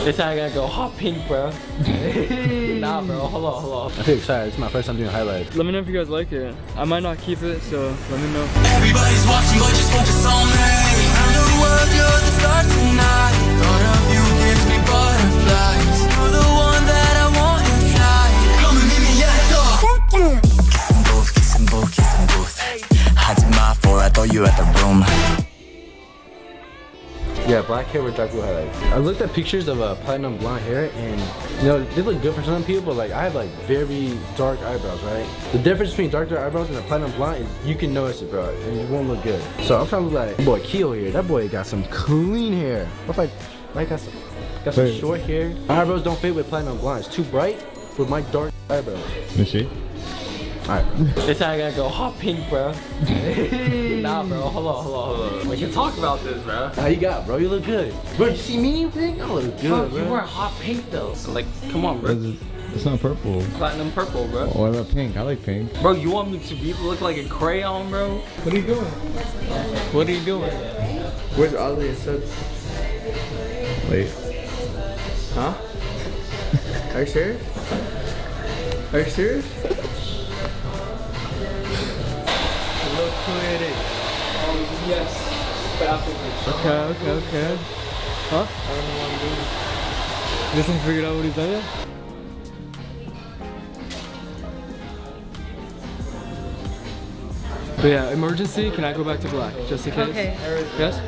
This time I gotta go hot pink, bro. Nah, bro. Hold on. I feel excited. This is my first time doing highlights. Let me know if you guys like it. I might not keep it, so let me know. Everybody's watching, but just focus on me. I'm the world, you're the star tonight. Thought of you gives me butterflies. You're the one that I want inside. Come and meet me at the door. Kiss them both. Hajima for I thought you at the room. Yeah, black hair with dark blue highlights. I looked at pictures of platinum blonde hair, and you know, they look good for some people, but like I have like very dark eyebrows, right? The difference between dark eyebrows and a platinum blonde is you can notice it, bro, and it won't look good. So I'm trying to look like boy Keo here. That boy got some clean hair. What if I got some short hair? My eyebrows don't fit with platinum blonde. It's too bright with my dark eyebrows. You see? Alright, this time I gotta go hot pink, bro. Nah, bro. Hold on. We can talk about this, bro. How you got, bro? You look good. Bro, you see me? I look good, bro. You wear hot pink, though. So, like, come on, bro. It's not purple. Platinum purple, bro. Well, what about pink? I like pink. Bro, you want me to look like a crayon, bro? What are you doing? Where's Ollie and Subs? Wait. Huh? Are you serious? Oh, yes. Okay. Huh? I don't know what I'm doing. You guys haven't figured out what he's done yet? But yeah, emergency, can I go back to black? Just in case. Okay. Yes?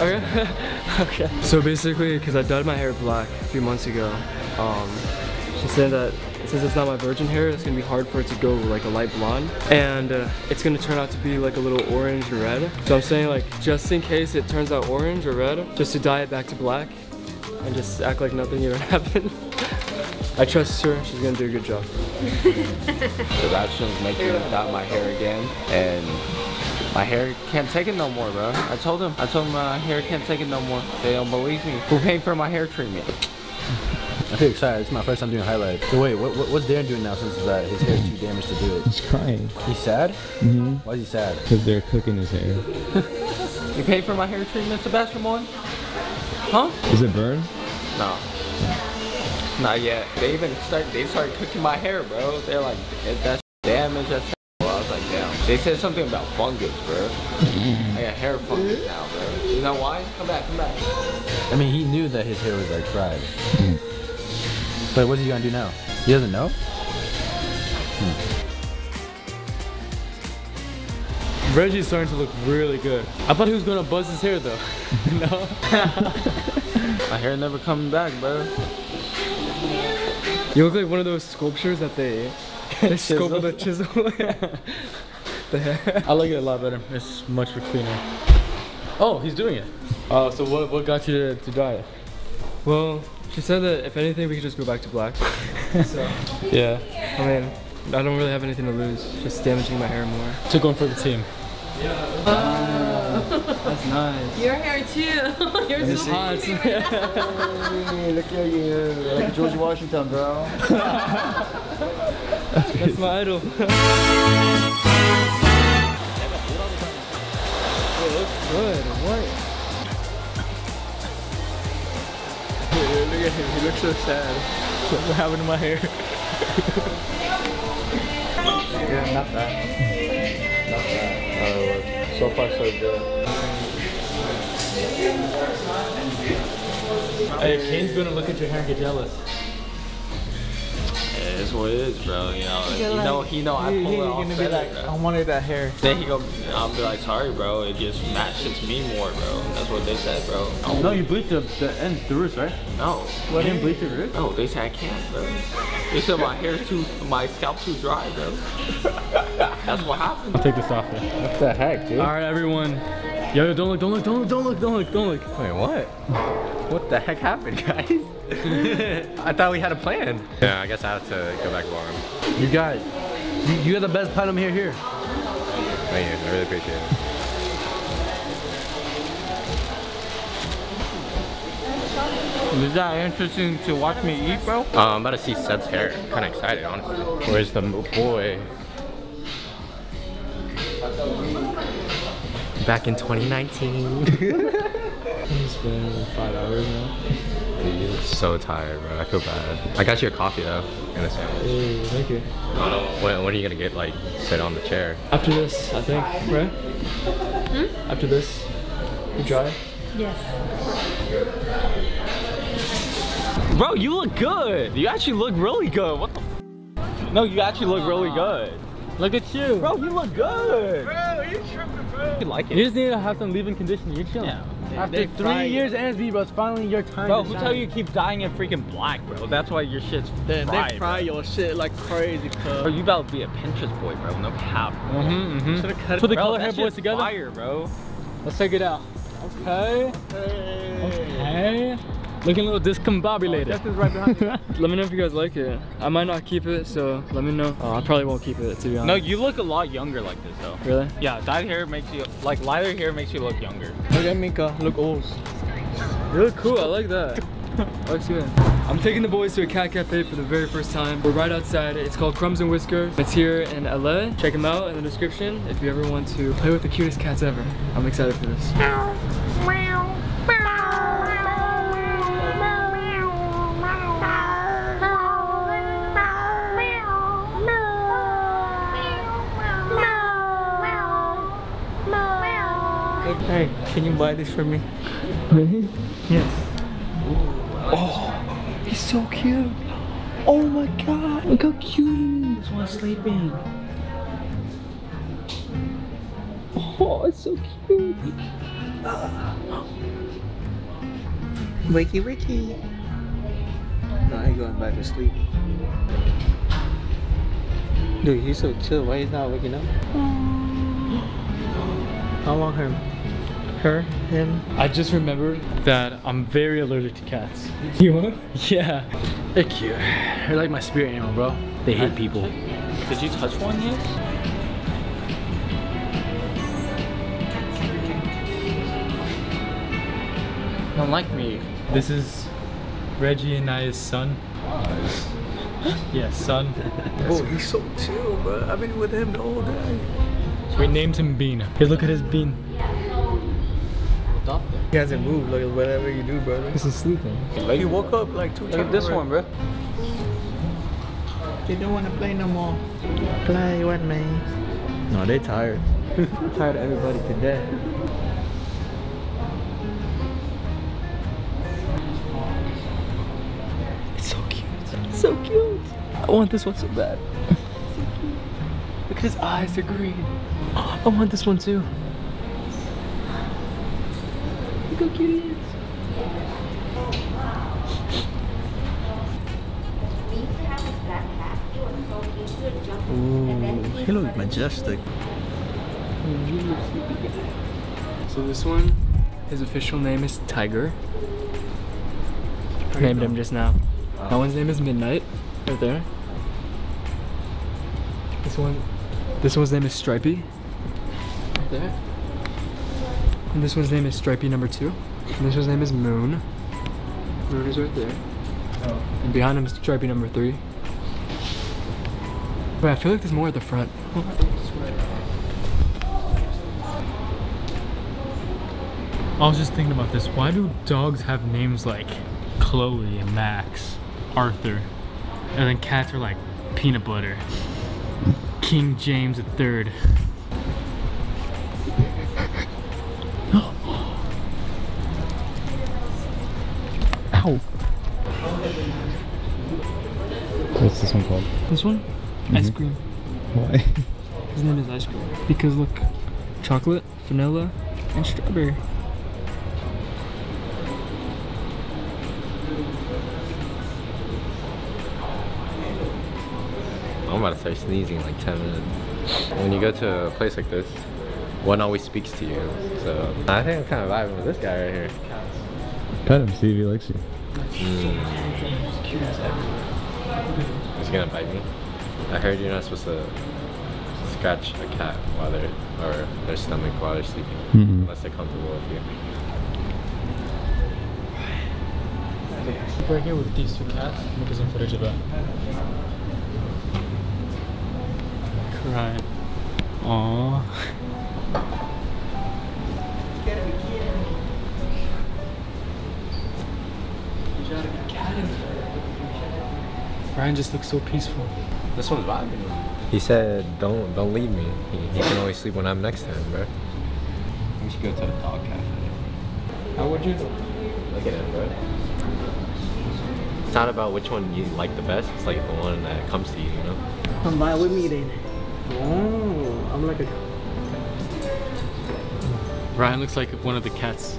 Okay. Okay. So basically, because I dyed my hair black a few months ago, she said that since it's not my virgin hair, it's gonna be hard for it to go like a light blonde, and it's gonna turn out to be like a little orange or red. So I'm saying, like, just in case it turns out orange or red, just to dye it back to black and just act like nothing even happened. I trust her, she's gonna do a good job. The options make me dye my hair again, and my hair can't take it no more, bro. I told him my hair can't take it no more. They don't believe me. Who paid for my hair treatment? I feel excited. It's my first time doing highlights. So wait, what's Darren doing now since his hair's too damaged to do it? He's crying. He's sad? Mm-hmm. Why is he sad? Because they're cooking his hair. You paid for my hair treatment, Sebastian Moy? Huh? Is it burned? No. Not yet. They started cooking my hair, bro. They're like, that's damaged. That's terrible. I was like, damn. They said something about fungus, bro. I got hair fungus now, bro. You know why? Come back. I mean, he knew that his hair was like fried. But what's he gonna do now? He doesn't know? Reggie's starting to look really good. I thought he was gonna buzz his hair though. No? My hair never coming back, bro. You look like one of those sculptures that they sculpt with a chisel. The hair. I like it a lot better. It's much cleaner. Oh, he's doing it. So what got you to dye it? Well, she said that if anything, we could just go back to black. So, yeah. I mean, I don't really have anything to lose. Just damaging my hair more. Took one for the team. Yeah. That's nice. Your hair too. You're so hot. Hey, look at you. Like George Washington, bro. That's my idol. It looks good. What? Look at him, he looks so sad. What happened to my hair? Yeah, not bad. So far, so good. Hey, Kane's gonna look at your hair and get jealous. Yeah, it's what it is, bro. You know, I wanted that hair. Then he go, I'll be like, sorry, bro. It just matches me more, bro. That's what they said, bro. Oh. No, you bleached the end, the roots, right? No. What, you didn't bleach the roots? No, they said I can't, bro. They said my scalp too dry, bro. That's what happened. I'll take this off then. What the heck, dude? All right, everyone. Yo, don't look. Wait, what? What the heck happened, guys? I thought we had a plan. Yeah, I guess I have to go back along. You guys, you got the best platinum hair here. Thank you, I really appreciate it. Is that interesting to watch me eat, bro? I'm about to see Seb's hair. Kind of excited, honestly. Where's the boy? Back in 2019. It's been like 5 hours now. Dude, I'm so tired, bro. I feel bad. I got you a coffee though, and a sandwich. Hey, thank you. When are you gonna get like sit on the chair? After this, I think, right? Hmm? After this, you dry? Yes. Bro, you look good. You actually look really good. What the? No, you actually look really good. Look at you. Bro, you look good. Bro, you tripping, bro. You like it. You just need to have some leave-in conditioning. You're chilling. Yeah. After 3 years NSB, bro, it's finally your time. Bro, who tell you to keep dying in freaking black, bro? That's why your shit's fried. They fry your shit like crazy, cuz. Bro, you about to be a Pinterest boy, bro. No cap. Put the color hair boys together. Fire, bro. Let's take it out. Okay. Okay. Looking a little discombobulated. Oh, Justin's right behind you. Let me know if you guys like it. I might not keep it, so let me know. Oh, I probably won't keep it, to be honest. No, you look a lot younger like this, though. Really? Yeah, dyed hair makes you, like, lighter hair makes you look younger. Look at Mika, look old. You look cool, I like that. Looks good. I'm taking the boys to a cat cafe for the very first time. We're right outside. It's called Crumbs and Whiskers. It's here in LA. Check them out in the description if you ever want to play with the cutest cats ever. I'm excited for this. Hey, can you buy this for me? Really? Yes. Oh, he's so cute. Oh my god, look how cute he is while sleeping. Oh, it's so cute. Wakey, wakey. No, I ain't going back to sleep. Dude, he's so chill. Why he's not waking up? I want him. Her, him. I just remembered that I'm very allergic to cats. You are? Yeah. They're cute. They're like my spirit animal, bro. They hate people. Did you touch one yet? Don't like me. This is Reggie and I's son. Nice. Yeah, son. Oh, he's so chill, bro. I've been with him the whole day. So we named him Bean. Here, look at his Bean. He hasn't moved, like whatever you do, brother. This is sleeping. He woke up like 2 times. Look at this one, bro. They don't want to play no more. Play with me. No, they tired. Tired of everybody today. It's so cute. It's so cute. I want this one so bad. So cute. Look at his eyes, they're green. I want this one too. Look how cute he is. Ooh, he looks majestic. So this one, his official name is Tiger. I named him just now. That one's name is Midnight, right there. This one's name is Stripey, right there. And this one's name is Stripey #2. And this one's name is Moon. Moon is right there. Oh. And behind him is Stripey #3. Wait, I feel like there's more at the front. I was just thinking about this. Why do dogs have names like Chloe and Max, Arthur, and then cats are like Peanut Butter, King James III. Ow. What's this one called? This one? Ice cream. Why? His name is Ice Cream. Because look, chocolate, vanilla, and strawberry. I'm about to start sneezing like 10 minutes. When you go to a place like this, one always speaks to you. So I think I'm kind of vibing with this guy right here. Pet him, see if he likes you. He's gonna bite me. I heard you're not supposed to scratch a cat while they're, or their stomach while they're sleeping, unless they're comfortable with you. We're here with these two cats. Let me get some footage of that. Crying. Aww. Brian just looks so peaceful. This one's vibing. He said, don't leave me. He can always sleep when I'm next to him, bro. We should go to the dog cafe. How would you? Look at it, bro. It's not about which one you like the best. It's like the one that comes to you, you know? Come by, we're meeting. Oh, I'm like a... Ryan looks like one of the cats.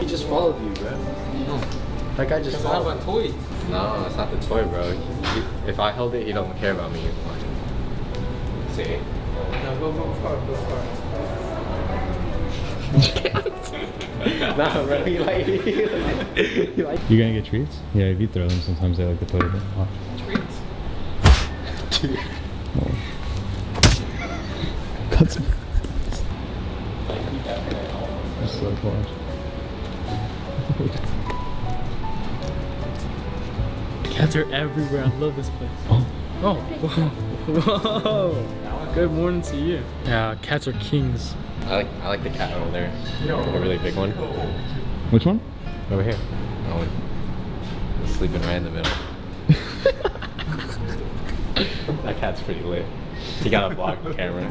He just followed you, bro. Oh. That guy just followed my toy. No, it's not the toy, bro. If I held it, he don't care about me. See? No, go far, go far. Nah, bro, he like it. You're gonna get treats? Yeah, if you throw them, sometimes they like to play with it. Oh. Treats? Dude. That's so close. Cats are everywhere. I love this place. Oh, oh. Whoa. Good morning to you. Yeah, cats are kings. I like the cat over there. A really big one. Which one? Over here. Oh, it's sleeping right in the middle. That cat's pretty lit. He got a block camera.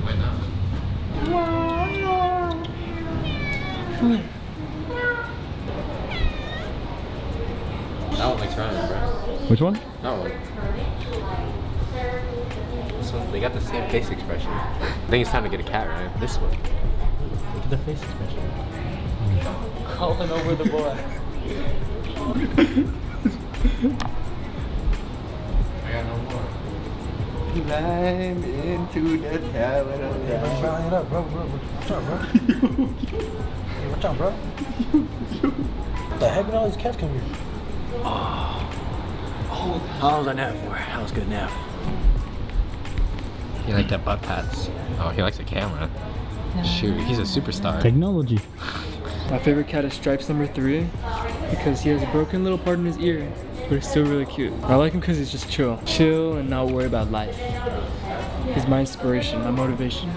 Why not? That one likes running, bro. Which one? That one. This one, they got the same face expression. I think it's time to get a cat, right? This one. Look at the face expression. Calling over the boy. I got no more. Climb into the tower. I'm trying it up, bro. What's up, bro? Hey, what's up, bro? What the heck did all these cats come here? Oh, how was I nap for? That was a good nap. He liked that butt pats. Oh, he likes the camera. Shoot, he's a superstar. Technology. My favorite cat is Stripes number 3 because he has a broken little part in his ear, but he's still really cute. I like him because he's just chill. Chill and not worry about life. He's my inspiration, my motivation.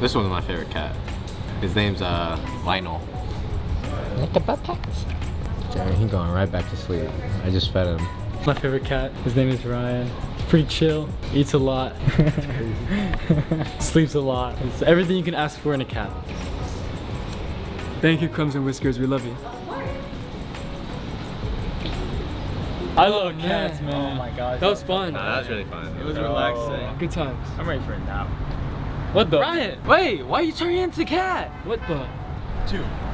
This one's my favorite cat. His name's Lionel. Like the butt pats? Damn, he's going right back to sleep. I just fed him. My favorite cat, his name is Ryan. Pretty chill, eats a lot, sleeps a lot. It's everything you can ask for in a cat. Thank you, Crumbs and Whiskers. We love you. I love cats, man. Oh my god, that was fun. Nah, that was really fun. It was relaxing. Good times. I'm ready for a nap. What the? Ryan, wait. Why are you turning into a cat? What the? Dude.